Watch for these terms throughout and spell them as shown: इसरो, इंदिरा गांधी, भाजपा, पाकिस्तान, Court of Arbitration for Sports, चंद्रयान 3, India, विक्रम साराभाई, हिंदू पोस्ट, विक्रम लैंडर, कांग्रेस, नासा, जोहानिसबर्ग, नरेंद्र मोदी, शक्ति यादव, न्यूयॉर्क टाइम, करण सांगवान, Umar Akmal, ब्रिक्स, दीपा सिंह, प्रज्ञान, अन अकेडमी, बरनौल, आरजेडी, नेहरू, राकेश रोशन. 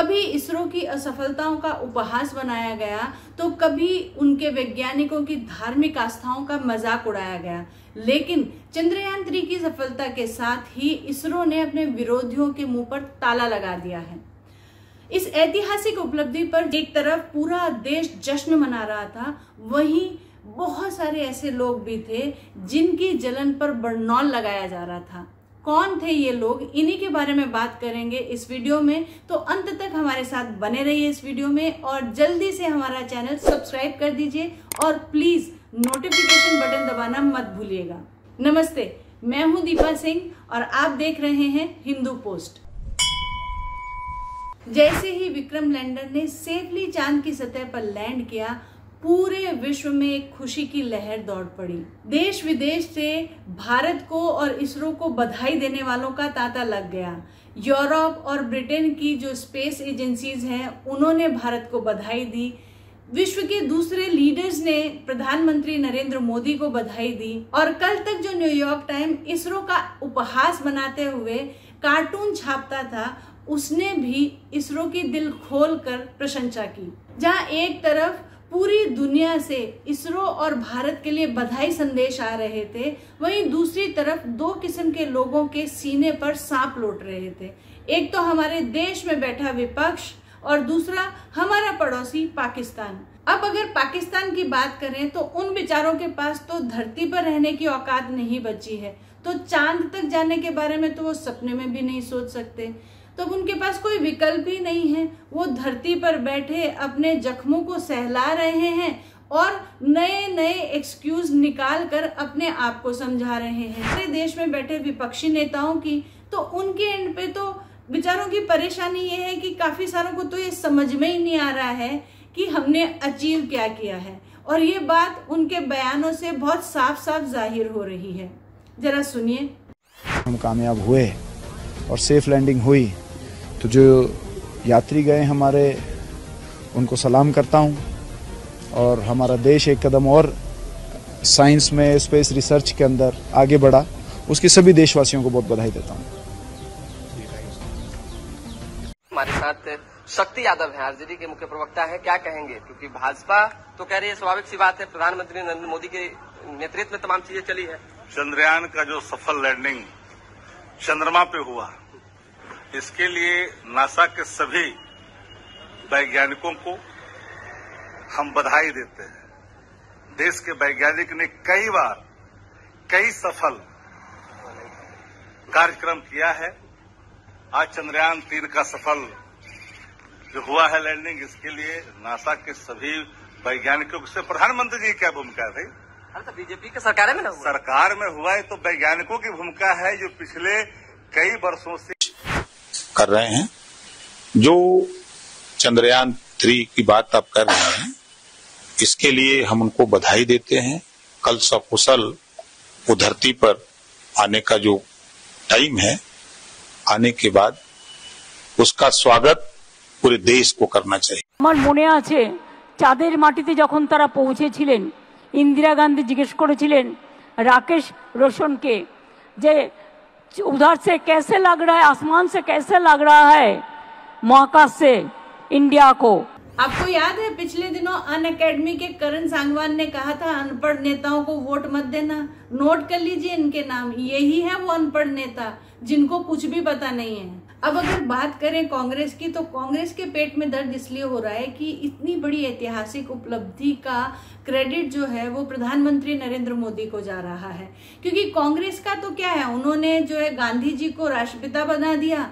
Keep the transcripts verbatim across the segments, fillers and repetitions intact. कभी इसरो की असफलताओं का उपहास बनाया गया तो कभी उनके वैज्ञानिकों की धार्मिक आस्थाओं का मजाक उड़ाया गया। लेकिन चंद्रयान तीन की सफलता के साथ ही इसरो ने अपने विरोधियों के मुंह पर ताला लगा दिया है। इस ऐतिहासिक उपलब्धि पर एक तरफ पूरा देश जश्न मना रहा था, वहीं बहुत सारे ऐसे लोग भी थे जिनकी जलन पर बर्नौल लगाया जा रहा था। कौन थे ये लोग, इन्हीं के बारे में बात करेंगे इस वीडियो में, तो अंत तक हमारे साथ बने रहिए इस वीडियो में। और जल्दी से हमारा चैनल सब्सक्राइब कर दीजिए और प्लीज नोटिफिकेशन बटन दबाना मत भूलिएगा। नमस्ते, मैं हूं दीपा सिंह और आप देख रहे हैं हिंदू पोस्ट। जैसे ही विक्रम लैंडर ने सेफली चांद की सतह पर लैंड किया, पूरे विश्व में एक खुशी की लहर दौड़ पड़ी। देश विदेश से भारत को और इसरो को बधाई देने वालों का तांता लग गया। यूरोप और ब्रिटेन की जो स्पेस एजेंसीज हैं, उन्होंने भारत को बधाई दी। विश्व के दूसरे लीडर्स ने प्रधानमंत्री नरेंद्र मोदी को बधाई दी। और कल तक जो न्यूयॉर्क टाइम इसरो का उपहास बनाते हुए कार्टून छापता था, उसने भी इसरो की दिल खोल कर प्रशंसा की। जहां एक तरफ पूरी दुनिया से इसरो और भारत के लिए बधाई संदेश आ रहे थे, वहीं दूसरी तरफ दो किस्म के लोगों के सीने पर सांप लौट रहे थे। एक तो हमारे देश में बैठा विपक्ष और दूसरा हमारा पड़ोसी पाकिस्तान। अब अगर पाकिस्तान की बात करें तो उन बेचारों के पास तो धरती पर रहने की औकात नहीं बची है, तो चांद तक जाने के बारे में तो वो सपने में भी नहीं सोच सकते। तो उनके पास कोई विकल्प ही नहीं है। वो धरती पर बैठे अपने जख्मों को सहला रहे हैं और नए नए एक्सक्यूज निकाल कर अपने आप को समझा रहे हैं। हमारे देश में बैठे विपक्षी नेताओं की तो उनके एंड पे तो बेचारों की परेशानी ये है कि काफी सारों को तो ये समझ में ही नहीं आ रहा है कि हमने अचीव क्या किया है, और ये बात उनके बयानों से बहुत साफ साफ जाहिर हो रही है। जरा सुनिए। हम कामयाब हुए और सेफ लैंडिंग हुई, तो जो यात्री गए हमारे, उनको सलाम करता हूं। और हमारा देश एक कदम और साइंस में, स्पेस रिसर्च के अंदर आगे बढ़ा, उसकी सभी देशवासियों को बहुत बधाई देता हूं। हमारे साथ शक्ति यादव हैं, आरजेडी के मुख्य प्रवक्ता हैं, क्या कहेंगे? क्योंकि भाजपा तो कह रही है, स्वाभाविक सी बात है, प्रधानमंत्री नरेंद्र मोदी के नेतृत्व में तमाम चीजें चली है। चंद्रयान का जो सफल लैंडिंग चंद्रमा पे हुआ, इसके लिए नासा के सभी वैज्ञानिकों को हम बधाई देते हैं। देश के वैज्ञानिक ने कई बार कई सफल कार्यक्रम किया है। आज चंद्रयान तीन का सफल जो हुआ है लैंडिंग, इसके लिए नासा के सभी वैज्ञानिकों से प्रधानमंत्री जी की क्या भूमिका है भाई? तो बीजेपी के सरकार में ना हुआ। सरकार में हुआ है तो वैज्ञानिकों की भूमिका है जो पिछले कई वर्षों से कर रहे हैं। जो चंद्रयान थ्री की बात आप कर रहे हैं, इसके लिए हम उनको बधाई देते हैं। कल सकुशल वो धरती पर आने का जो टाइम है, आने के बाद उसका स्वागत पूरे देश को करना चाहिए। हमारे मने आछे चाँदेर माटीते जखन तारा पहुंचेछिलेन, इंदिरा गांधी जिज्ञेस करेछिलेन राकेश रोशन के जे उधर से कैसे लग रहा है, आसमान से कैसे लग रहा है महाकाश से इंडिया को। आपको याद है पिछले दिनों अन अकेडमी के करण सांगवान ने कहा था, अनपढ़ नेताओं को वोट मत देना। नोट कर लीजिए इनके नाम, यही है वो अनपढ़ नेता जिनको कुछ भी पता नहीं है। अब अगर बात करें कांग्रेस की, तो कांग्रेस के पेट में दर्द इसलिए हो रहा है कि इतनी बड़ी ऐतिहासिक उपलब्धि का क्रेडिट जो है वो प्रधानमंत्री नरेंद्र मोदी को जा रहा है। क्योंकि कांग्रेस का तो क्या है, उन्होंने जो है गांधी जी को राष्ट्रपिता बना दिया,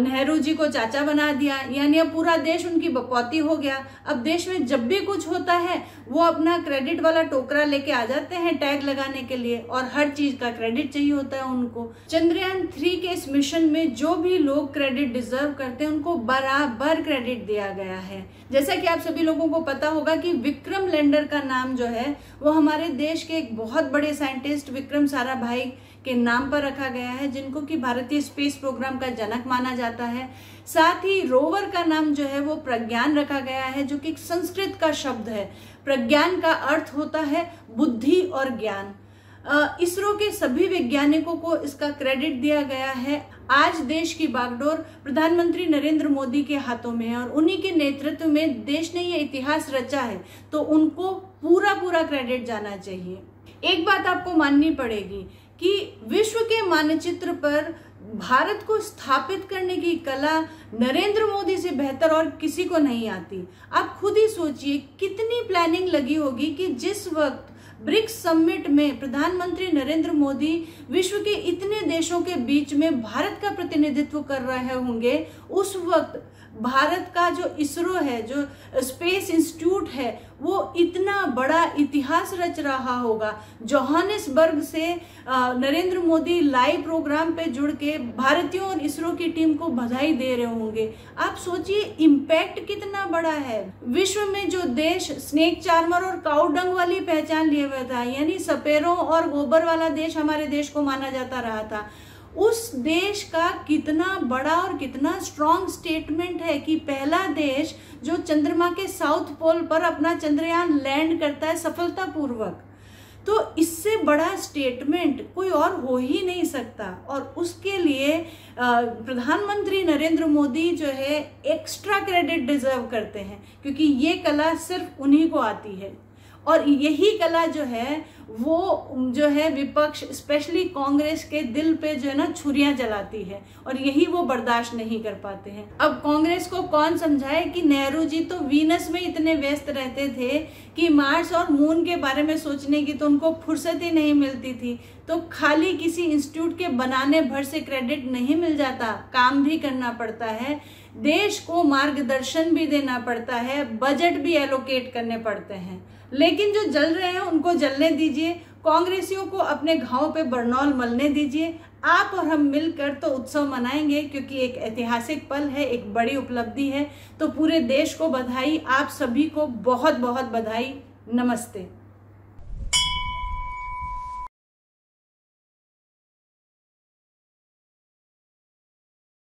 नेहरू जी को चाचा बना दिया, यानी अब पूरा देश उनकी बपौती हो गया। अब देश में जब भी कुछ होता है वो अपना क्रेडिट वाला टोकरा लेके आ जाते हैं टैग लगाने के लिए, और हर चीज का क्रेडिट चाहिए होता है उनको। चंद्रयान थ्री के इस मिशन में जो भी लोग क्रेडिट डिजर्व करते हैं उनको बराबर क्रेडिट दिया गया है। जैसा कि आप सभी लोगों को पता होगा कि विक्रम लैंडर का नाम जो है वो हमारे देश के एक बहुत बड़े साइंटिस्ट विक्रम साराभाई के नाम पर रखा गया है, जिनको कि भारतीय स्पेस प्रोग्राम का जनक माना जाता है। साथ ही रोवर का नाम जो है वो प्रज्ञान रखा गया है, जो कि संस्कृत का शब्द है। प्रज्ञान का अर्थ होता है बुद्धि और ज्ञान। इसरो के सभी वैज्ञानिकों को इसका क्रेडिट दिया गया है। आज देश की बागडोर प्रधानमंत्री नरेंद्र मोदी के हाथों में है और उन्हीं के नेतृत्व में देश ने ये इतिहास रचा है, तो उनको पूरा पूरा क्रेडिट जाना चाहिए। एक बात आपको माननी पड़ेगी कि विश्व के मानचित्र पर भारत को स्थापित करने की कला नरेंद्र मोदी से बेहतर और किसी को नहीं आती। आप खुद ही सोचिए कितनी प्लानिंग लगी होगी कि जिस वक्त ब्रिक्स समिट में प्रधानमंत्री नरेंद्र मोदी विश्व के इतने देशों के बीच में भारत का प्रतिनिधित्व कर रहे होंगे, उस वक्त भारत का जो इसरो है, जो स्पेस इंस्टीट्यूट है, वो इतना बड़ा इतिहास रच रहा होगा। जोहानिसबर्ग से नरेंद्र मोदी लाइव प्रोग्राम पे जुड़ के भारतीयों और इसरो की टीम को बधाई दे रहे होंगे। आप सोचिए इम्पैक्ट कितना बड़ा है। विश्व में जो देश स्नेक चार्मर और काउडंग वाली पहचान लिए हुए था, यानी सपेरों और गोबर वाला देश हमारे देश को माना जाता रहा था, उस देश का कितना बड़ा और कितना स्ट्रॉन्ग स्टेटमेंट है कि पहला देश जो चंद्रमा के साउथ पोल पर अपना चंद्रयान लैंड करता है सफलतापूर्वक, तो इससे बड़ा स्टेटमेंट कोई और हो ही नहीं सकता। और उसके लिए प्रधानमंत्री नरेंद्र मोदी जो है एक्स्ट्रा क्रेडिट डिजर्व करते हैं, क्योंकि ये कला सिर्फ उन्हीं को आती है। और यही कला जो है वो जो है विपक्ष स्पेशली कांग्रेस के दिल पे जो है ना छुरियां जलाती है, और यही वो बर्दाश्त नहीं कर पाते हैं। अब कांग्रेस को कौन समझाए कि नेहरू जी तो वीनस में इतने व्यस्त रहते थे कि मार्स और मून के बारे में सोचने की तो उनको फुर्सत ही नहीं मिलती थी। तो खाली किसी इंस्टीट्यूट के बनाने भर से क्रेडिट नहीं मिल जाता, काम भी करना पड़ता है, देश को मार्गदर्शन भी देना पड़ता है, बजट भी एलोकेट करने पड़ते हैं। लेकिन जो जल रहे हैं उनको जलने दीजिए, कांग्रेसियों को अपने घाव पे बरनौल मलने दीजिए। आप और हम मिलकर तो उत्सव मनाएंगे, क्योंकि एक ऐतिहासिक पल है, एक बड़ी उपलब्धि है। तो पूरे देश को बधाई, आप सभी को बहुत बहुत बधाई। नमस्ते।